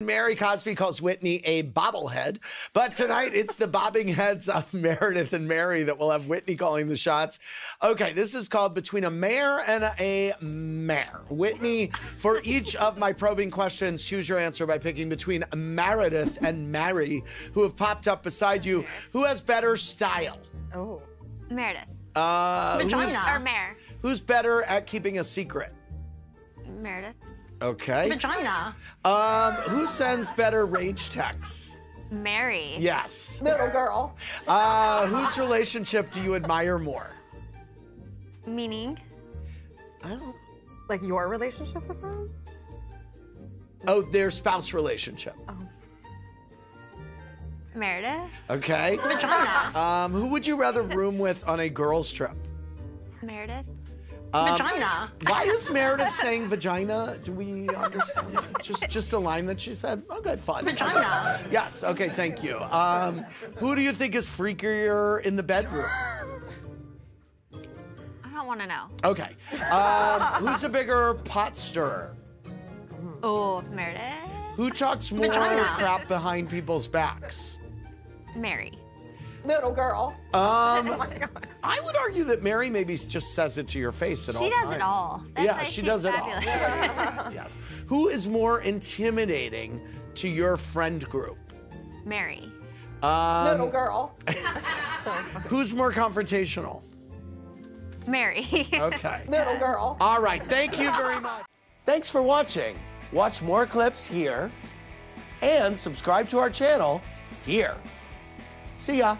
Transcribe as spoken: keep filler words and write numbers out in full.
Mary Cosby calls Whitney a bobblehead, but tonight it's the bobbing heads of Meredith and Mary that will have Whitney calling the shots. Okay, this is called Between a Mare and a Mare. Whitney, for each of my probing questions, choose your answer by picking between Meredith and Mary, who have popped up beside you. Who has better style? Oh, Meredith. Uh, Vagina or Mare? Who's better at keeping a secret? Meredith. Okay. Vagina. Um, who sends better rage texts? Mary. Yes. Little girl. Uh, whose relationship do you admire more? Meaning? I don't... Like your relationship with them? Oh, their spouse relationship. Oh. Meredith. Okay. Vagina. Um, who would you rather room with on a girls' trip? Meredith. Um, vagina. Why is Meredith saying vagina? Do we understand? just just a line that she said? Okay, fine. Vagina. Yes, okay, thank you. Um, who do you think is freakier in the bedroom? I don't want to know. Okay. Um, who's a bigger pot stirrer? Oh, Meredith. Who talks more vagina. crap behind people's backs? Mary. Little girl. Um, I would argue that Mary maybe just says it to your face at all times. She does it all. Yeah, she does it all. Yes. Who is more intimidating to your friend group? Mary. Um, Little girl. So funny. Who's more confrontational? Mary. Okay. Little girl. All right. Thank you very much. Thanks for watching. Watch more clips here and subscribe to our channel here. See ya.